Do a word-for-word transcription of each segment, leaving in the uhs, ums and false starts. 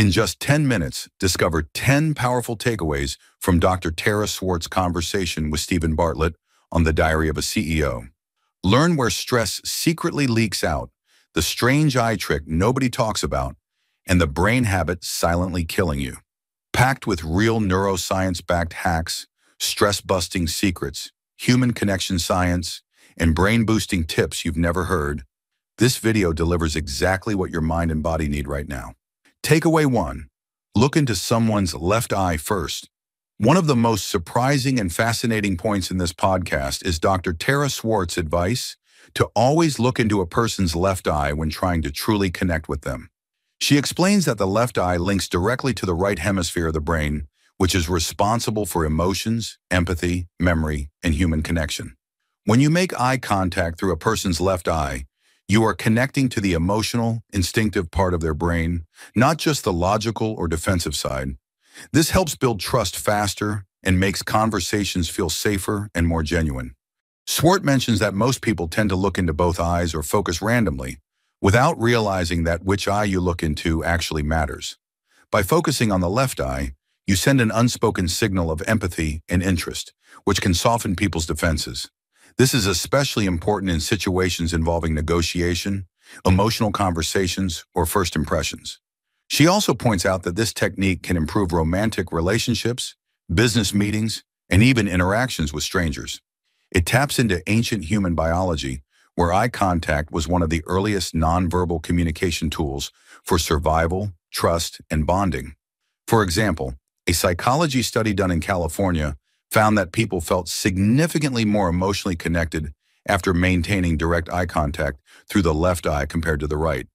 In just ten minutes, discover ten powerful takeaways from Doctor Tara Swart's conversation with Stephen Bartlett on The Diary of a C E O. Learn where stress secretly leaks out, the strange eye trick nobody talks about, and the brain habit silently killing you. Packed with real neuroscience-backed hacks, stress-busting secrets, human connection science, and brain-boosting tips you've never heard, this video delivers exactly what your mind and body need right now. Takeaway one, look into someone's left eye first. One of the most surprising and fascinating points in this podcast is Doctor Tara Swart's advice to always look into a person's left eye when trying to truly connect with them. She explains that the left eye links directly to the right hemisphere of the brain, which is responsible for emotions, empathy, memory, and human connection. When you make eye contact through a person's left eye, you are connecting to the emotional, instinctive part of their brain, not just the logical or defensive side. This helps build trust faster and makes conversations feel safer and more genuine. Swart mentions that most people tend to look into both eyes or focus randomly, without realizing that which eye you look into actually matters. By focusing on the left eye, you send an unspoken signal of empathy and interest, which can soften people's defenses. This is especially important in situations involving negotiation, emotional conversations, or first impressions. She also points out that this technique can improve romantic relationships, business meetings, and even interactions with strangers. It taps into ancient human biology, where eye contact was one of the earliest nonverbal communication tools for survival, trust, and bonding. For example, a psychology study done in California found that people felt significantly more emotionally connected after maintaining direct eye contact through the left eye compared to the right.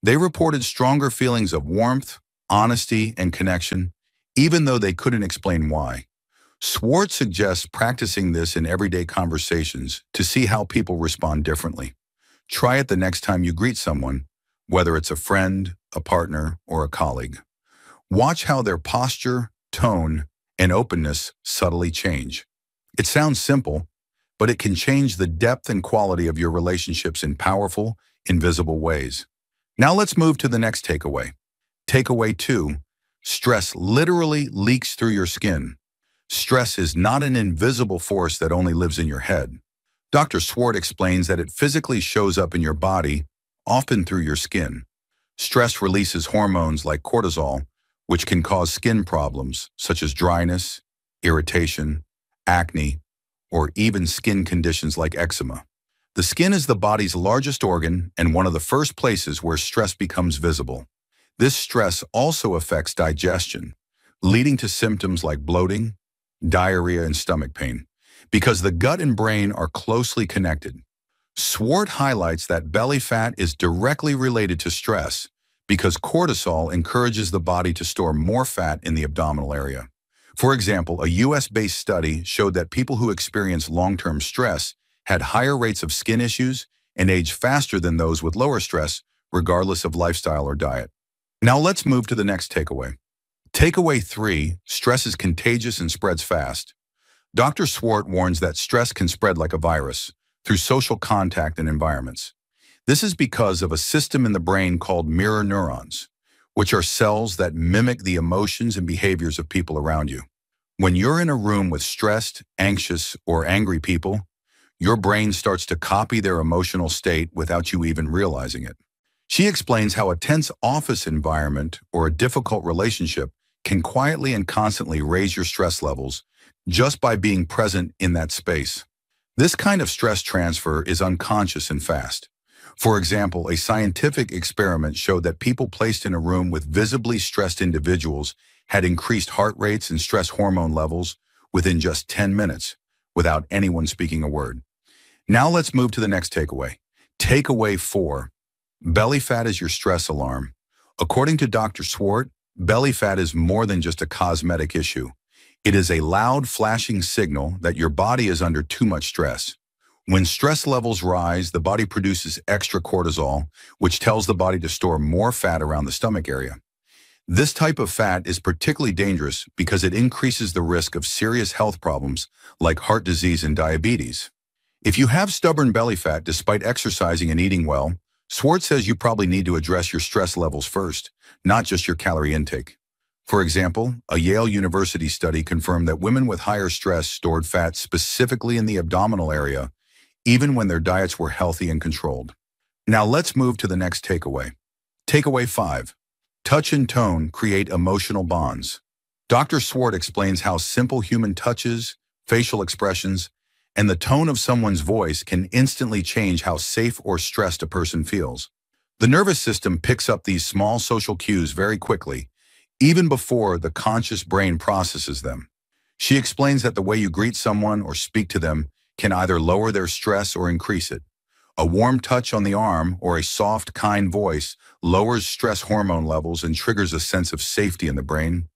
They reported stronger feelings of warmth, honesty, and connection, even though they couldn't explain why. Swart suggests practicing this in everyday conversations to see how people respond differently. Try it the next time you greet someone, whether it's a friend, a partner, or a colleague. Watch how their posture, tone, and openness subtly change. It sounds simple, but it can change the depth and quality of your relationships in powerful, invisible ways. Now let's move to the next takeaway. Takeaway two, stress literally leaks through your skin. Stress is not an invisible force that only lives in your head. Doctor Swart explains that it physically shows up in your body, often through your skin. Stress releases hormones like cortisol, which can cause skin problems such as dryness, irritation, acne, or even skin conditions like eczema. The skin is the body's largest organ and one of the first places where stress becomes visible. This stress also affects digestion, leading to symptoms like bloating, diarrhea, and stomach pain, because the gut and brain are closely connected. Swart highlights that belly fat is directly related to stress, because cortisol encourages the body to store more fat in the abdominal area. For example, a U S-based study showed that people who experienced long-term stress had higher rates of skin issues and aged faster than those with lower stress, regardless of lifestyle or diet. Now let's move to the next takeaway. Takeaway three, stress is contagious and spreads fast. Doctor Swart warns that stress can spread like a virus through social contact and environments. This is because of a system in the brain called mirror neurons, which are cells that mimic the emotions and behaviors of people around you. When you're in a room with stressed, anxious, or angry people, your brain starts to copy their emotional state without you even realizing it. She explains how a tense office environment or a difficult relationship can quietly and constantly raise your stress levels just by being present in that space. This kind of stress transfer is unconscious and fast. For example, a scientific experiment showed that people placed in a room with visibly stressed individuals had increased heart rates and stress hormone levels within just ten minutes, without anyone speaking a word. Now let's move to the next takeaway. Takeaway four, belly fat is your stress alarm. According to Doctor Swart, belly fat is more than just a cosmetic issue. It is a loud, flashing signal that your body is under too much stress. When stress levels rise, the body produces extra cortisol, which tells the body to store more fat around the stomach area. This type of fat is particularly dangerous because it increases the risk of serious health problems like heart disease and diabetes. If you have stubborn belly fat despite exercising and eating well, Swart says you probably need to address your stress levels first, not just your calorie intake. For example, a Yale University study confirmed that women with higher stress stored fat specifically in the abdominal area, even when their diets were healthy and controlled. Now let's move to the next takeaway. Takeaway five, touch and tone create emotional bonds. Doctor Swart explains how simple human touches, facial expressions, and the tone of someone's voice can instantly change how safe or stressed a person feels. The nervous system picks up these small social cues very quickly, even before the conscious brain processes them. She explains that the way you greet someone or speak to them can either lower their stress or increase it. A warm touch on the arm or a soft, kind voice lowers stress hormone levels and triggers a sense of safety in the brain.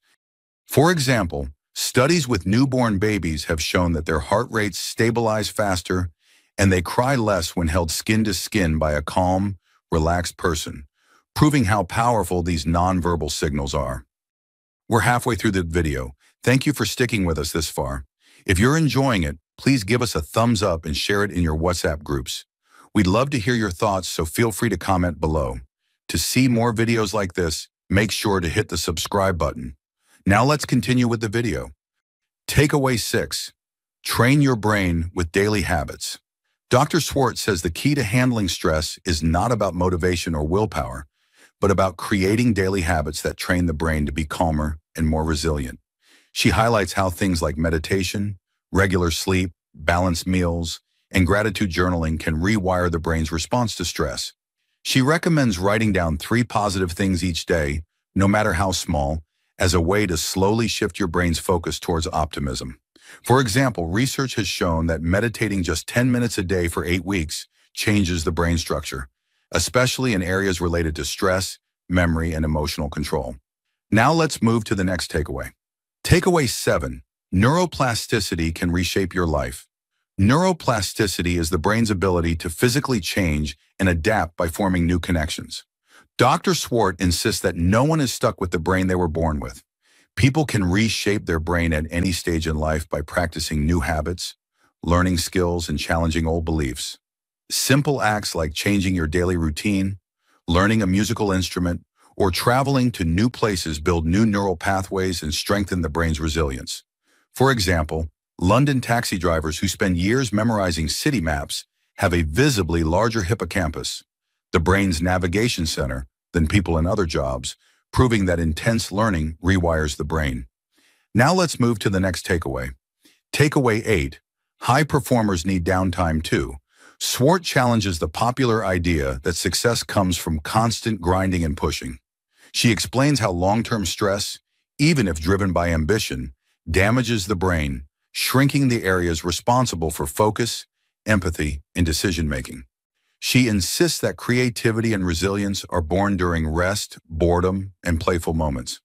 For example, studies with newborn babies have shown that their heart rates stabilize faster and they cry less when held skin to skin by a calm, relaxed person, proving how powerful these nonverbal signals are. We're halfway through the video. Thank you for sticking with us this far. If you're enjoying it, please give us a thumbs up and share it in your WhatsApp groups. We'd love to hear your thoughts, so feel free to comment below. To see more videos like this, make sure to hit the subscribe button. Now let's continue with the video. Takeaway six, train your brain with daily habits. Doctor Swart says the key to handling stress is not about motivation or willpower, but about creating daily habits that train the brain to be calmer and more resilient. She highlights how things like meditation, regular sleep, balanced meals, and gratitude journaling can rewire the brain's response to stress. She recommends writing down three positive things each day, no matter how small, as a way to slowly shift your brain's focus towards optimism. For example, research has shown that meditating just ten minutes a day for eight weeks changes the brain structure, especially in areas related to stress, memory, and emotional control. Now let's move to the next takeaway. Takeaway seven, neuroplasticity can reshape your life. Neuroplasticity is the brain's ability to physically change and adapt by forming new connections. Doctor Swart insists that no one is stuck with the brain they were born with. People can reshape their brain at any stage in life by practicing new habits, learning skills, and challenging old beliefs. Simple acts like changing your daily routine, learning a musical instrument, or traveling to new places build new neural pathways and strengthen the brain's resilience. For example, London taxi drivers who spend years memorizing city maps have a visibly larger hippocampus, the brain's navigation center, than people in other jobs, proving that intense learning rewires the brain. Now let's move to the next takeaway. Takeaway eight, high performers need downtime too. Swart challenges the popular idea that success comes from constant grinding and pushing. She explains how long-term stress, even if driven by ambition, damages the brain, shrinking the areas responsible for focus, empathy, and decision-making. She insists that creativity and resilience are born during rest, boredom, and playful moments.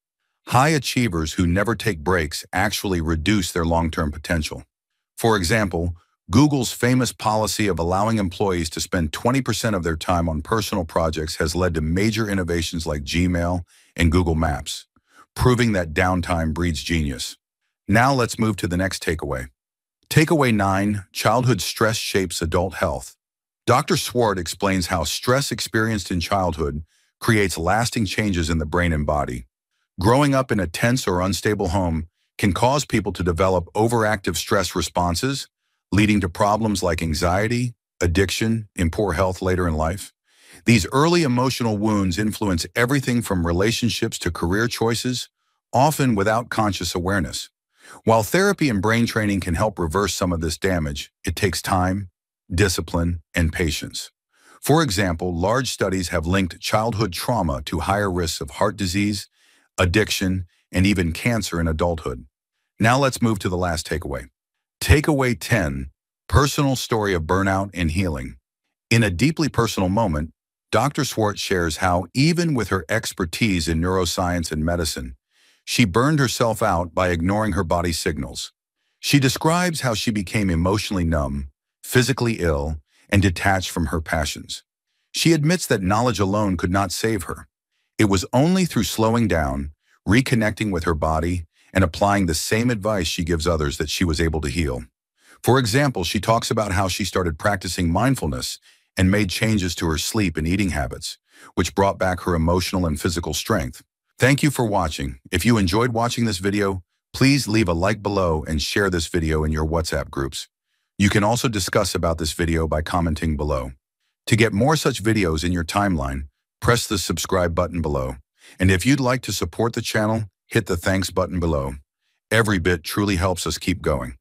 High achievers who never take breaks actually reduce their long-term potential. For example, Google's famous policy of allowing employees to spend twenty percent of their time on personal projects has led to major innovations like Gmail and Google Maps, proving that downtime breeds genius. Now let's move to the next takeaway. Takeaway nine, childhood stress shapes adult health. Doctor Swart explains how stress experienced in childhood creates lasting changes in the brain and body. Growing up in a tense or unstable home can cause people to develop overactive stress responses, leading to problems like anxiety, addiction, and poor health later in life. These early emotional wounds influence everything from relationships to career choices, often without conscious awareness. While therapy and brain training can help reverse some of this damage, it takes time, discipline, and patience. For example, large studies have linked childhood trauma to higher risks of heart disease, addiction, and even cancer in adulthood. Now let's move to the last takeaway. Takeaway ten, personal story of burnout and healing. In a deeply personal moment, Doctor Swart shares how, even with her expertise in neuroscience and medicine, she burned herself out by ignoring her body's signals. She describes how she became emotionally numb, physically ill, and detached from her passions. She admits that knowledge alone could not save her. It was only through slowing down, reconnecting with her body, and applying the same advice she gives others that she was able to heal. For example, she talks about how she started practicing mindfulness and made changes to her sleep and eating habits, which brought back her emotional and physical strength. Thank you for watching. If you enjoyed watching this video, please leave a like below and share this video in your WhatsApp groups. You can also discuss about this video by commenting below. To get more such videos in your timeline, press the subscribe button below. And if you'd like to support the channel, hit the thanks button below. Every bit truly helps us keep going.